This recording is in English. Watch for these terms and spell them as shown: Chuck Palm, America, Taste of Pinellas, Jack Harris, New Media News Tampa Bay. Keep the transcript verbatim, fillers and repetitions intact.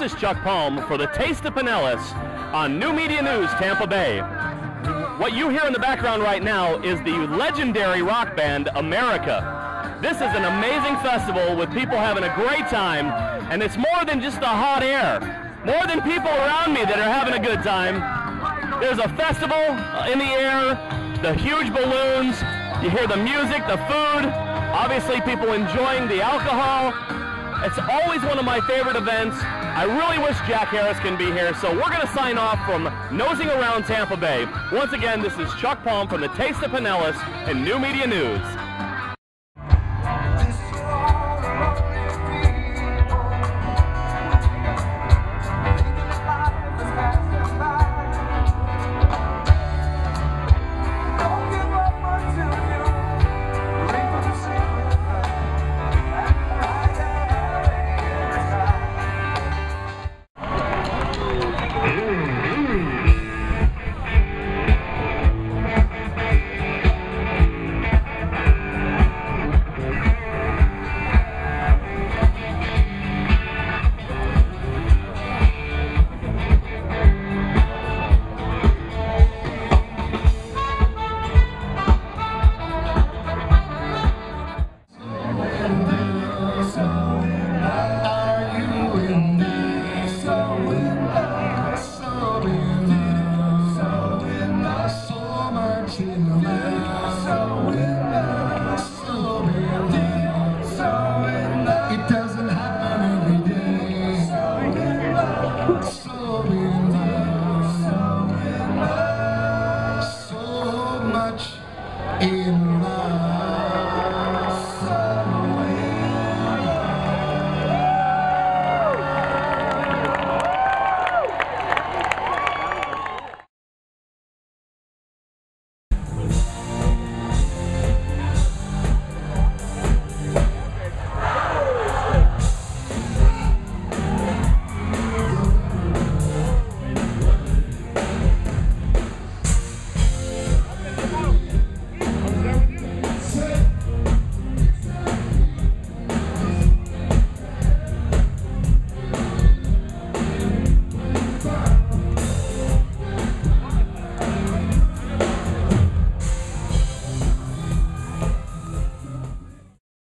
This is Chuck Palm for the Taste of Pinellas on New Media News Tampa Bay. What you hear in the background right now is the legendary rock band America. This is an amazing festival with people having a great time, and it's more than just the hot air. More than people around me that are having a good time. There's a festival in the air, the huge balloons, you hear the music, the food, obviously people enjoying the alcohol. It's always one of my favorite events. I really wish Jack Harris can be here, so we're going to sign off from Nosing Around Tampa Bay. Once again, this is Chuck Palm from the Taste of Pinellas and New Media News.